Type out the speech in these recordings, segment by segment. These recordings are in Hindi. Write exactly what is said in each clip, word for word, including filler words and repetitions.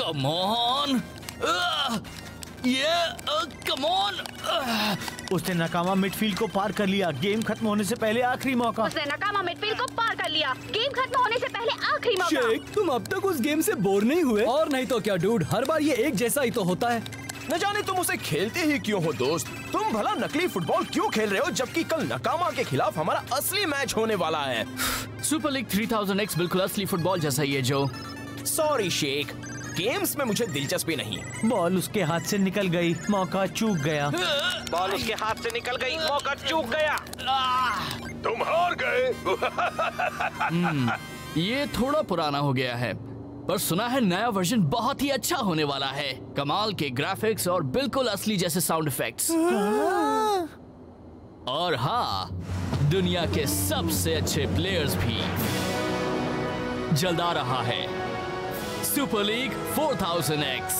Come on! Uh, yeah, uh, come on! Uh. उसने नकामा मिडफील्ड को पार कर लिया। गेम खत्म होने से पहले आखिरी मौका। उसने नकामा मिडफील्ड को पार कर लिया। गेम खत्म होने से पहले आखिरी मौका। शेख, तुम अब तक उस गेम से बोर नहीं हुए? और नहीं तो क्या डूड, हर बार ये एक जैसा ही तो होता है। न जाने तुम उसे खेलते ही क्यों हो दोस्त। तुम भला नकली फुटबॉल क्यों खेल रहे हो जबकि कल नकामा के खिलाफ हमारा असली मैच होने वाला है। Super league three thousand X बिल्कुल असली फुटबॉल जैसा ही है जो। सॉरी शेख, गेम्स में मुझे दिलचस्पी नहीं है। बॉल उसके हाथ से निकल गई, मौका चूक गया। बॉल उसके हाथ से निकल गई, मौका चूक गया। तुम हार गए। ये थोड़ा पुराना हो गया है पर सुना है नया वर्जन बहुत ही अच्छा होने वाला है। कमाल के ग्राफिक्स और बिल्कुल असली जैसे साउंड इफेक्ट्स। और हाँ, दुनिया के सबसे अच्छे प्लेयर्स भी। जल्द आ रहा है super league four thousand X.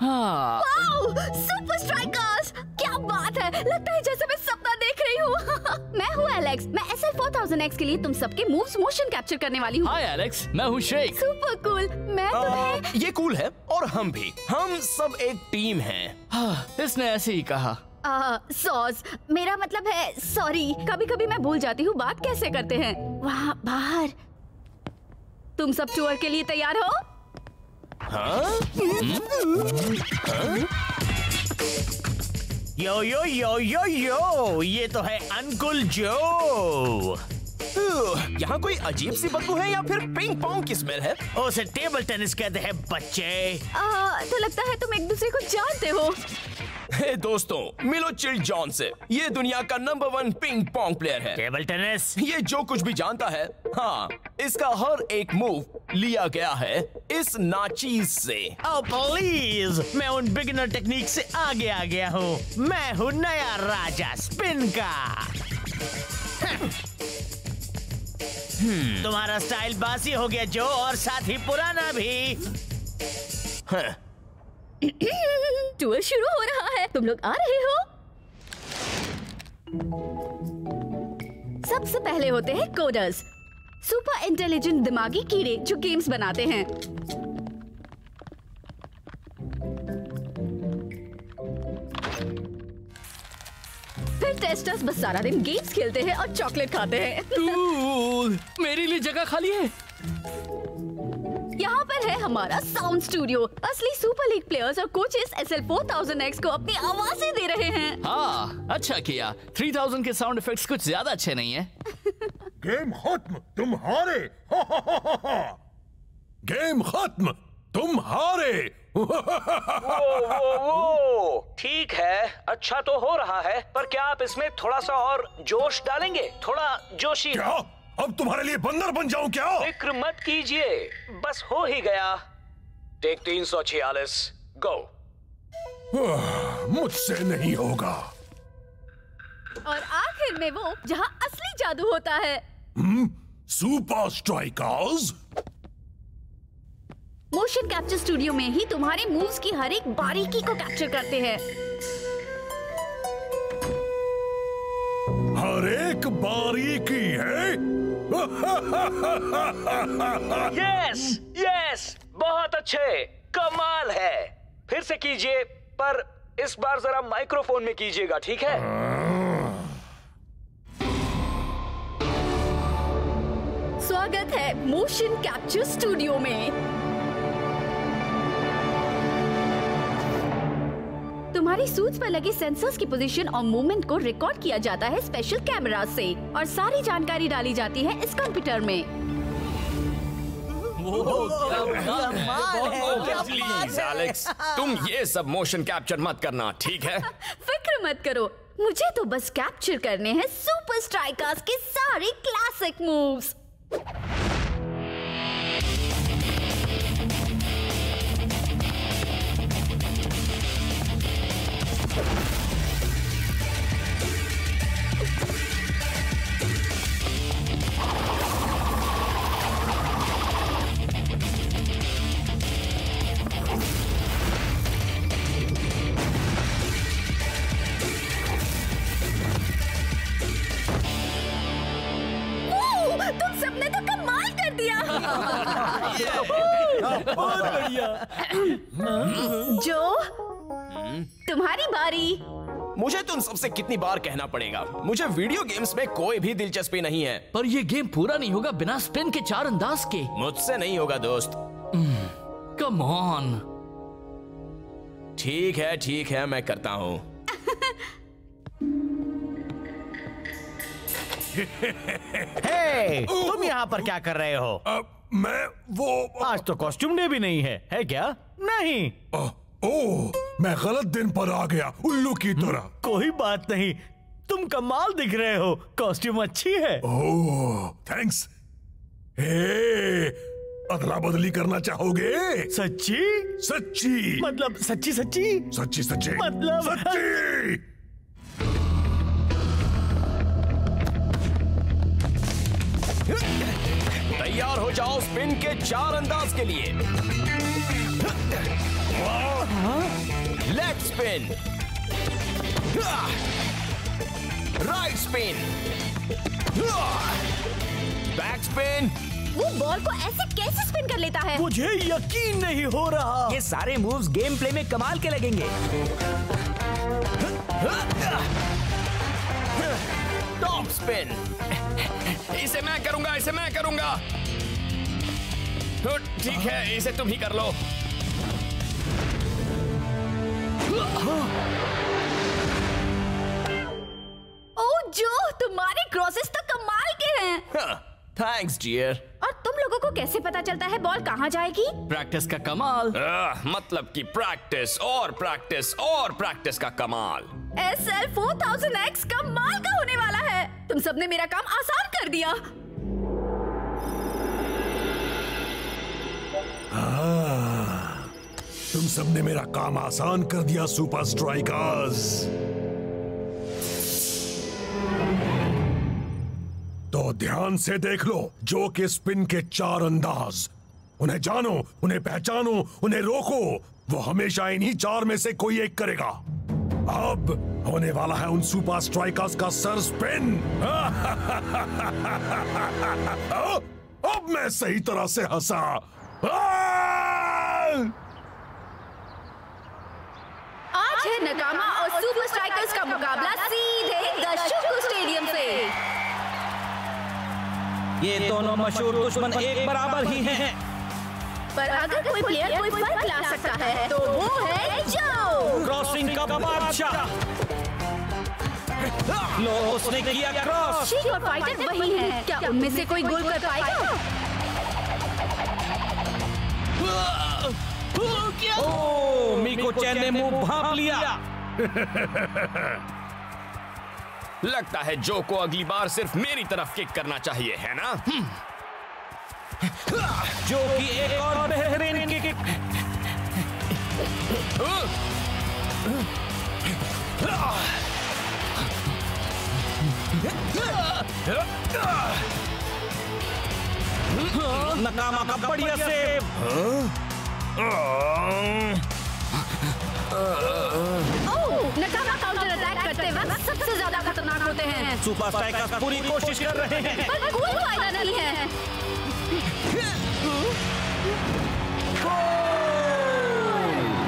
हाँ। सुपर स्ट्राइकर्स, क्या बात है, लगता है जैसे मैं सपना देख रही हूँ। मैं हूँ एलेक्स, मैं एसएल फोर थाउज़ेंड एक्स के लिए तुम सबके मूव्स मोशन कैप्चर करने वाली हूँ। हाय एलेक्स, मैं हूँ शेख। सुपर कूल, मैं तुम्हें। ये कूल है और हम भी, हम सब एक टीम हैं। हाँ, इसने ऐसे ही कहा। आ, सॉस, मेरा मतलब है सॉरी। कभी कभी मैं भूल जाती हूँ बात कैसे करते हैं। वहाँ बाहर तुम सब टूर के लिए तैयार हो? हाँ? यो यो यो यो यो, ये तो है अंकुल जो। यहाँ कोई अजीब सी बदबू है या फिर पिंग पोंग की स्मेल है? उसे टेबल टेनिस कहते हैं बच्चे। आ, तो लगता है तुम एक दूसरे को जानते हो। हे दोस्तों, मिलो चिल जॉन से। ये दुनिया का number one ping pong player है। टेबल टेनिस, ये जो कुछ भी जानता है। हाँ, इसका हर एक मूव लिया गया है इस नाचीज से। ओ प्लीज, मैं उन बिगिनर टेक्निक से आगे आ गया हूँ। मैं हूँ नया राजा स्पिन का। तुम्हारा स्टाइल बासी हो गया जो, और साथ ही पुराना भी। टूर शुरू हो रहा है, तुम लोग आ रहे हो? सबसे पहले होते हैं कोडर्स, सुपर इंटेलिजेंट दिमागी कीड़े जो गेम्स बनाते हैं। फिर टेस्टर्स, बस सारा दिन गेम्स खेलते हैं और चॉकलेट खाते हैं। मेरे लिए जगह खाली है। यहाँ पर है हमारा साउंड स्टूडियो। असली सुपर लीग प्लेयर्स और coaches SL four thousand X को अपनी आवाजें दे रहे हैं। हाँ, अच्छा किया। थ्री थाउज़ेंड के साउंड इफेक्ट्स कुछ ज्यादा अच्छे नहीं है। गेम खत्म, तुम हारे। हा हा हा हा हा। गेम खत्म, तुम हारे। वो, वो, वो। ठीक है, अच्छा तो हो रहा है, पर क्या आप इसमें थोड़ा सा और जोश डालेंगे? थोड़ा जोशी। क्या? अब तुम्हारे लिए बंदर बन जाऊं क्या? फिक्र मत कीजिए, बस हो ही गया। टेक तीन सौ छियालीस, गो। मुझसे नहीं होगा। और आखिर में वो जहां असली जादू होता है। हम्म, super strikers. Motion capture studio में ही तुम्हारे मूव्स की हर एक बारीकी को कैप्चर करते हैं। हर एक बारीकी है। यस यस, बहुत अच्छे, कमाल है। फिर से कीजिए, पर इस बार जरा माइक्रोफोन में कीजिएगा, ठीक है? स्वागत है मोशन कैप्चर स्टूडियो में। तुम्हारी सूट्स पर लगे सेंसर्स की पोजीशन और मूवमेंट को रिकॉर्ड किया जाता है स्पेशल कैमरा से, और सारी जानकारी डाली जाती है इस कंप्यूटर में। वो प्लीज एलेक्स, तुम ये सब मोशन कैप्चर मत करना, ठीक है? फिक्र मत करो, मुझे तो बस कैप्चर करने हैं सुपर स्ट्राइकर्स के सारे क्लासिक मूव्स। बहुत बढ़िया। जो तुम्हारी बारी। मुझे तुम सबसे कितनी बार कहना पड़ेगा, मुझे वीडियो गेम्स में कोई भी दिलचस्पी नहीं है। पर ये गेम पूरा नहीं होगा बिना स्पिन के चार अंदाज के। मुझसे नहीं होगा दोस्त। Come on. ठीक है ठीक है, मैं करता हूँ। hey, तुम यहाँ पर क्या कर रहे हो? आ, मैं वो आ, आज तो कॉस्ट्यूम डे भी नहीं है, है क्या? नहीं। आ, ओ, मैं गलत दिन पर आ गया उल्लू की तरह। कोई बात नहीं, तुम कमाल दिख रहे हो, कॉस्ट्यूम अच्छी है। Oh thanks. अदला बदली करना चाहोगे? सच्ची सच्ची मतलब सच्ची सच्ची सच्ची सच्ची मतलब सच्ची। तैयार हो जाओ स्पिन के चार अंदाज के लिए। Left spin, right spin, back spin. वो बॉल को ऐसे कैसे स्पिन कर लेता है? मुझे यकीन नहीं हो रहा। ये सारे मूव्स गेम प्ले में कमाल के लगेंगे। टॉप स्पिन, इसे मैं करूंगा, इसे मैं करूंगा। ठीक है, इसे तुम ही कर लो। ओह जो, तुम्हारे क्रॉसेस तो कमाल के हैं। Thanks dear. और तुम लोगों को कैसे पता चलता है बॉल कहाँ जाएगी? प्रैक्टिस का कमाल। आ, मतलब कि प्रैक्टिस और प्रैक्टिस और प्रैक्टिस का कमाल। S L four thousand X कमाल का होने वाला है। तुम सबने मेरा काम आसान कर दिया। आ, तुम सबने मेरा काम आसान कर दिया सुपर स्ट्राइकर्स। तो ध्यान से देख लो जो के स्पिन के चार अंदाज। उन्हें जानो, उन्हें पहचानो, उन्हें रोको। वो हमेशा इन्हीं चार में से कोई एक करेगा। अब होने वाला है उन सुपर स्ट्राइकर्स का सर स्पिन। अब मैं सही तरह से हंसा। आज है नकामा और सुपर स्ट्राइकर्स का मुकाबला सीधे दशुकु स्टेडियम से। ये दोनों मशहूर दुश्मन एक बराबर ही हैं। पर अगर कोई प्लेयर कोई फर्क ला सकता है तो वो है जो क्रॉसिंग का बादशाह। लो, उसने किया क्रॉस। शीक और फाइटर वही हैं। क्या उनमें से कोई गोल कर पाएगा? ओह, मीको चैन ने मुंह भांप लिया। लगता है जो को अगली बार सिर्फ मेरी तरफ किक करना चाहिए, है ना? जो की एक और बेहतरीन किक। नकामा का बढ़िया सेव। नकामा काउंटर अटैक करते वक्त सबसे ज्यादा खतरनाक होते हैं। सुपर स्ट्राइकर्स पूरी कोशिश कर रहे हैं पर कोई फायदा नहीं है।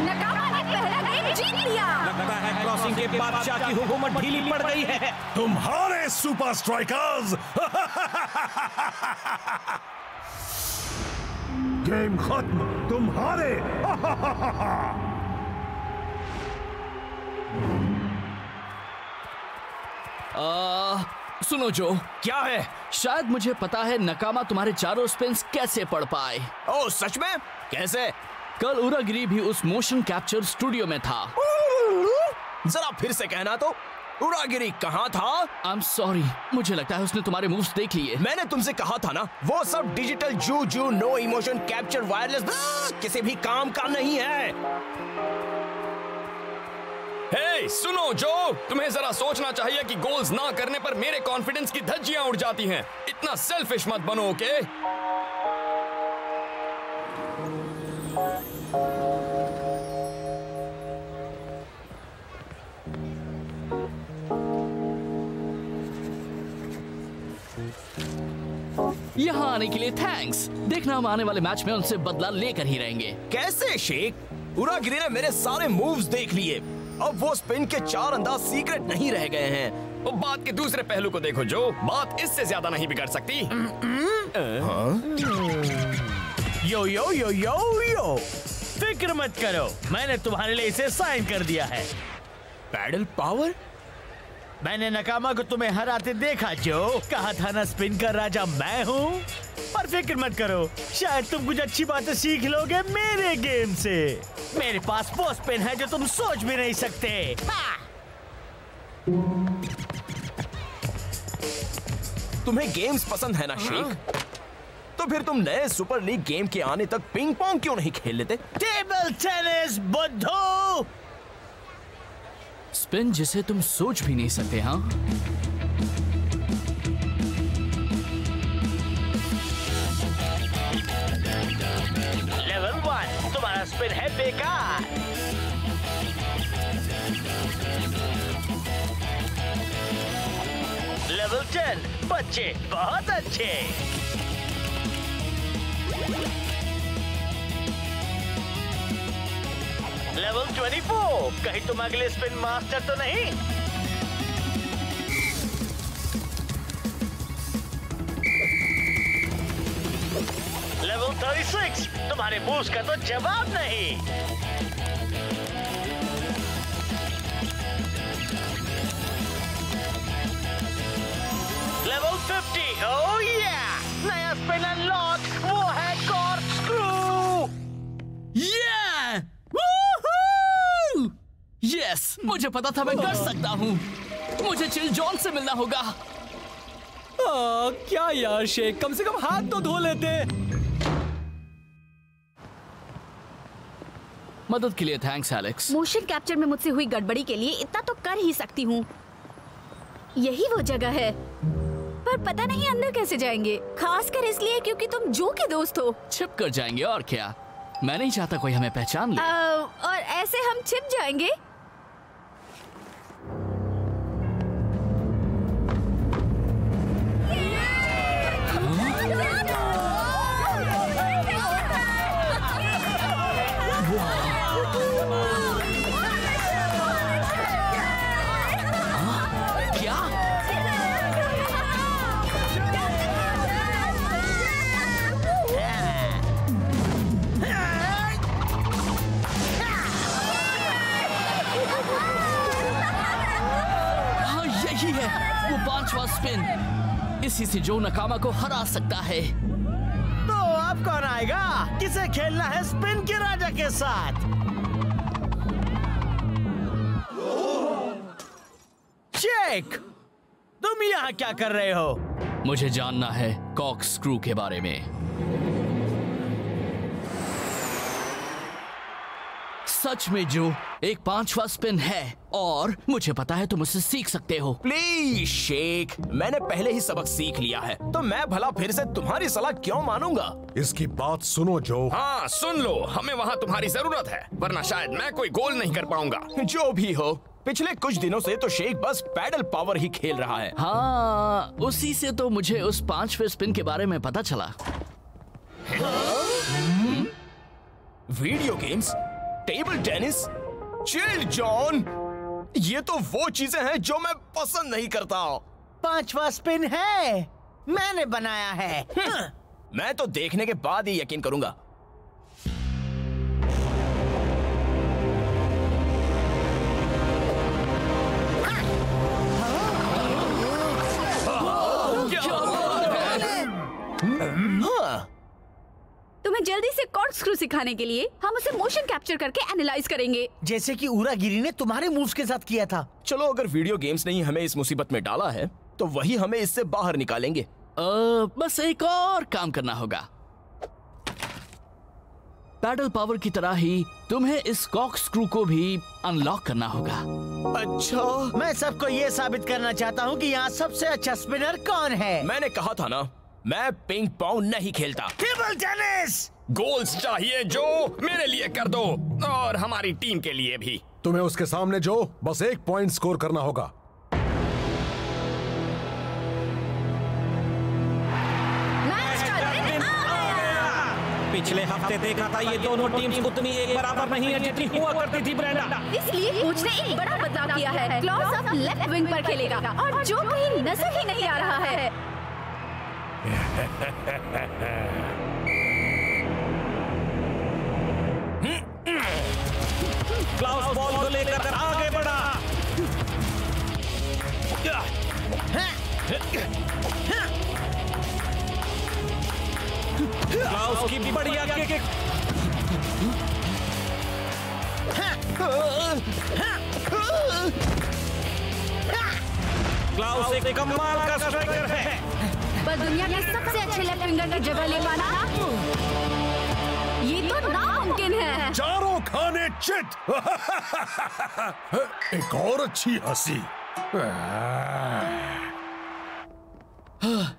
नकामा ने पहला गेम जीत लिया। लगता है क्रॉसिंग के बादशाह की हुकूमत ढीली पड़ गई है। तुम्हारे सुपर स्ट्राइकर्स। गेम खत्म। तुम्हारे। आ, सुनो जो। क्या है? शायद मुझे पता है नकामा तुम्हारे चारों स्पिन्स कैसे पढ़ पाए। ओ, सच में? कैसे? कल उरागिरी भी उस मोशन कैप्चर स्टूडियो में था। जरा फिर से कहना तो। उरागिरी कहाँ था? आई एम सॉरी, मुझे लगता है उसने तुम्हारे मूव्स देख लिए। मैंने तुमसे कहा था ना, वो सब डिजिटल जू जू नो इमोशन कैप्चर वायरलेस किसी भी काम का नहीं है। हे, सुनो जो, तुम्हें जरा सोचना चाहिए कि गोल्स ना करने पर मेरे कॉन्फिडेंस की धज्जियां उड़ जाती हैं। इतना सेल्फिश मत बनो, ओके? यहाँ आने के लिए थैंक्स। देखना हम आने वाले मैच में उनसे बदला लेकर ही रहेंगे। कैसे शेख? उरागिरी ने मेरे सारे मूव्स देख लिए, अब वो स्पिन के चार अंदाज सीक्रेट नहीं रह गए हैं। और बात के दूसरे पहलू को देखो जो बात इससे ज्यादा नहीं बिगड़ सकती। हाँ? यो यो यो यो यो फिक्र मत करो, मैंने तुम्हारे लिए इसे साइन कर दिया है। Paddle power? मैंने नकामा को तुम्हें हराते देखा जो, कहा था ना स्पिन का राजा मैं हूँ। पर फिक्र मत करो, शायद तुम कुछ अच्छी बातें सीख लोगे मेरे गेम से। मेरे पास वो स्पिन है जो तुम सोच भी नहीं सकते। हाँ। तुम्हें गेम्स पसंद है ना शेख? तो फिर तुम नए सुपर लीग गेम के आने तक पिंग पोंग क्यों नहीं खेल लेते? टेबल टेनिस बुद्धू, स्पिन जिसे तुम सोच भी नहीं सकते। हाँ, लेवल वन, तुम्हारा स्पिन है बेकार। लेवल टेन, बच्चे बहुत अच्छे। लेवल चौबीस, कहीं तुम अगले स्पिन मास्टर तो नहीं? लेवल छत्तीस, तुम्हारे मूव्स का तो जवाब नहीं। लेवल पचास, ओह या, नया स्पिन अनलॉक, वो है कॉर्क स्क्रू। या यस yes, मुझे पता था मैं कर सकता हूँ। मुझे चिल जॉन से मिलना होगा। आ, क्या यार शेख, कम से कम हाथ तो धो लेते। मदद के लिए थैंक्स एलेक्स। मोशन कैप्चर में मुझसे हुई गड़बड़ी के लिए इतना तो कर ही सकती हूँ। यही वो जगह है, पर पता नहीं अंदर कैसे जाएंगे, खासकर इसलिए क्योंकि तुम जो के दोस्त हो। छिप कर जाएंगे और क्या, मैं नहीं चाहता कोई हमें पहचान ले। आ, और ऐसे हम छिप जाएंगे। इसी से जो नकामा को हरा सकता है। तो अब कौन आएगा? किसे खेलना है स्पिन के राजा के साथ? चेक, तुम यहाँ क्या कर रहे हो? मुझे जानना है कॉक स्क्रू के बारे में। सच में जो, एक पांचवा स्पिन है और मुझे पता है तुम उससे सीख सकते हो। प्लीज शेख, मैंने पहले ही सबक सीख लिया है, तो मैं भला फिर से तुम्हारी सलाह क्यों मानूंगा? इसकी बात सुनो जो। हाँ सुन लो, हमें वहाँ तुम्हारी जरूरत है, वरना शायद मैं कोई गोल नहीं कर पाऊंगा। जो भी हो, पिछले कुछ दिनों से तो शेख बस पैडल पावर ही खेल रहा है। हाँ, उसी से तो मुझे उस पांचवे स्पिन के बारे में पता चला। Video games, table tennis, chill John, ये तो वो चीजें हैं जो मैं पसंद नहीं करता। पांचवा स्पिन है, मैंने बनाया है। मैं तो देखने के बाद ही यकीन करूंगा। तुम्हें जल्दी से कॉर्क स्क्रू सिखाने के लिए हम उसे मोशन कैप्चर करके एनालाइज करेंगे, जैसे कि उरागिरी ने तुम्हारे मूव्स के साथ किया था। चलो, अगर वीडियो गेम्स ने हमें इस मुसीबत में डाला है तो वही हमें इससे बाहर निकालेंगे। आ, बस एक और काम करना होगा। पैडल पावर की तरह ही तुम्हें इस कॉर्क स्क्रू को भी अनलॉक करना होगा। अच्छा, मैं सबको ये साबित करना चाहता हूँ कि यहाँ सबसे अच्छा स्पिनर कौन है। मैंने कहा था ना, मैं पिंग पोंग नहीं खेलता। टेबल टेनिस, गोल्स चाहिए जो, मेरे लिए कर दो और हमारी टीम के लिए भी। तुम्हें उसके सामने जो बस एक पॉइंट स्कोर करना होगा। पिछले हफ्ते देखा था ये दोनों टीम्स उतनी एक बराबर नहीं है जितनी हुआ करती थी ब्रेंडा। इसलिए कोच ने एक बड़ा बदलाव किया है, क्लॉस अब लेफ्ट विंग पर खेलेगा और जो कहीं नजर ही नहीं आ रहा है। क्लॉस बॉल को लेकर आगे बढ़ा। क्लाउस की बढ़िया किक। क्लाउस एक कमाल का स्ट्राइकर है, पर दुनिया के सबसे अच्छे लेफ्ट विंगर की जगह ले पाना ये तो नामुमकिन है। चारों खाने चिट। एक और अच्छी हंसी।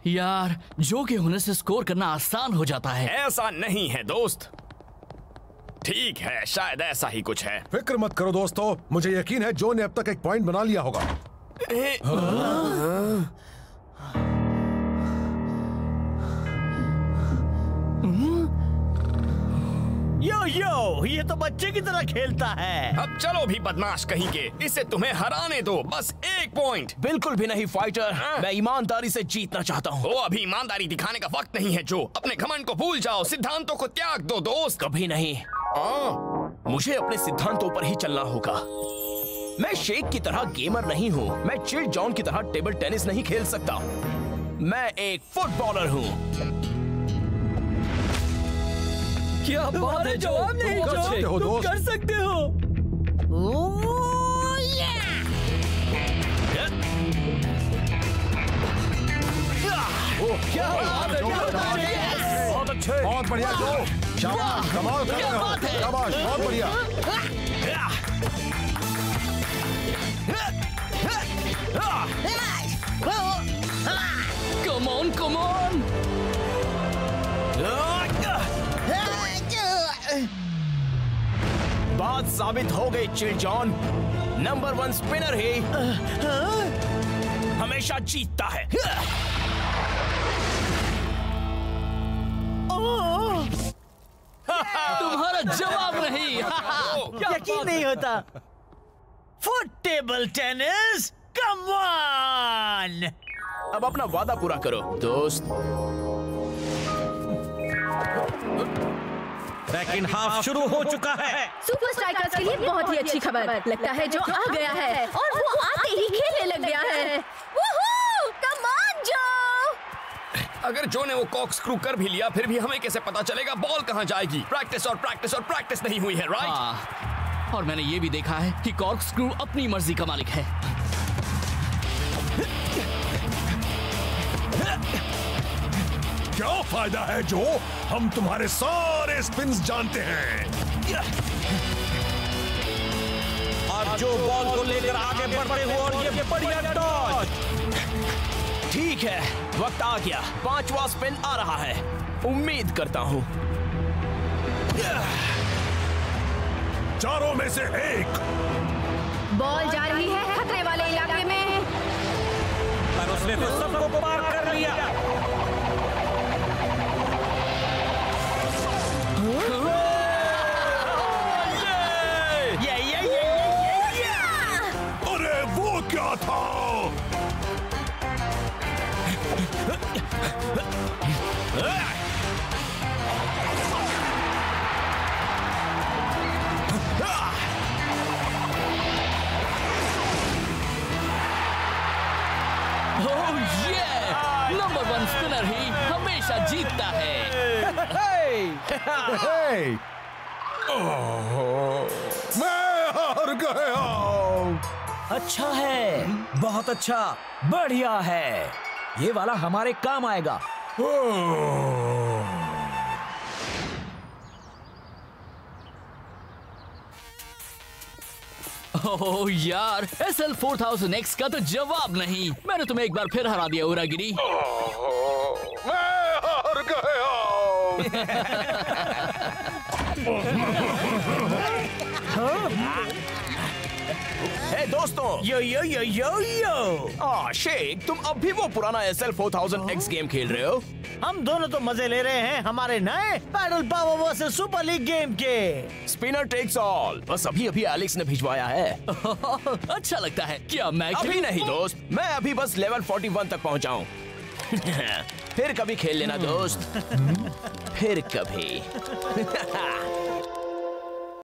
यार, जो के होने से स्कोर करना आसान हो जाता है। ऐसा नहीं है दोस्त। ठीक है, शायद ऐसा ही कुछ है। फिक्र मत करो दोस्तों, मुझे यकीन है जो ने अब तक एक पॉइंट बना लिया होगा। ए, आ, यो यो, ये तो बच्चे की तरह खेलता है। अब चलो भी बदमाश कहीं के, इसे तुम्हें हराने दो, बस एक पॉइंट। बिल्कुल भी नहीं फाइटर, मैं ईमानदारी से जीतना चाहता हूँ। ओ, अभी ईमानदारी दिखाने का वक्त नहीं है जो। अपने घमंड को भूल जाओ, सिद्धांतों को त्याग दो दोस्त। कभी नहीं। आ, मुझे अपने सिद्धांतों पर ही चलना होगा। मैं शेख की तरह गेमर नहीं हूँ, मैं चिल जॉन की तरह टेबल टेनिस नहीं खेल सकता, मैं एक फुटबॉलर हूँ। क्या बात है जो, तुम नहीं कर सकते हो, तुम कर सकते हो। ओह yeah! क्या बात है, बहुत अच्छे, बहुत बढ़िया जो, शाबाश, कमाल कर रहे हो, शाबाश, बहुत बढ़िया। Come on, come on. बात साबित हो गई chill John, number one spinner ही हमेशा जीतता है। तुम्हारा जवाब नहीं, यकीन नहीं होता। Foot table tennis, come on. अब अपना वादा पूरा करो दोस्त। सेकंड हाफ शुरू हो चुका है। सुपर स्ट्राइकर्स के लिए बहुत ही अच्छी खबर, लगता है जो आ गया है और वो आते ही खेलने लग गया है। वुहू, कम ऑन जो। अगर जो ने वो कॉक्स क्रू कर भी लिया फिर भी हमें कैसे पता चलेगा बॉल कहाँ जाएगी? प्रैक्टिस और प्रैक्टिस और प्रैक्टिस नहीं हुई है, राइट? और मैंने ये भी देखा है कि कॉक्स क्रू अपनी मर्जी का मालिक है। क्या फायदा है जो, हम तुम्हारे सारे स्पिन्स जानते हैं। और जो बॉल को लेकर आगे बढ़ते हुए और ये बढ़िया टॉस। ठीक है, वक्त आ गया, पांचवा स्पिन आ रहा है। उम्मीद करता हूँ चारों में से एक। बॉल जा रही है खतरे वाले इलाके में, पर उसने तो सबको पार कर लिया। अरे वो क्या था? ओह ये, नंबर वन स्पिनर ही हमेशा जीतता है। Hey! Oh, मैं हार गया। अच्छा है, बहुत अच्छा, बढ़िया है, ये वाला हमारे काम आएगा। Oh. Oh, यार, एसएल फोर थाउज़ेंड एक्स का तो जवाब नहीं। मैंने तुम्हें एक बार फिर हरा दिया उरागिरी। Oh, मैं हार गया। hey दोस्तों, यो यो यो यो यो। आ, शेख, तुम अब भी वो पुराना SL four thousand X game खेल रहे हो? हम दोनों तो मजे ले रहे हैं हमारे नए paddle power versus super league game के। Spinner takes all. बस अभी अभी एलेक्स ने भिजवाया है। अच्छा लगता है। क्या मैं अभी नहीं दोस्त, मैं अभी बस लेवल इकतालीस तक पहुँचा हूँ। फिर कभी खेल लेना दोस्त, फिर कभी।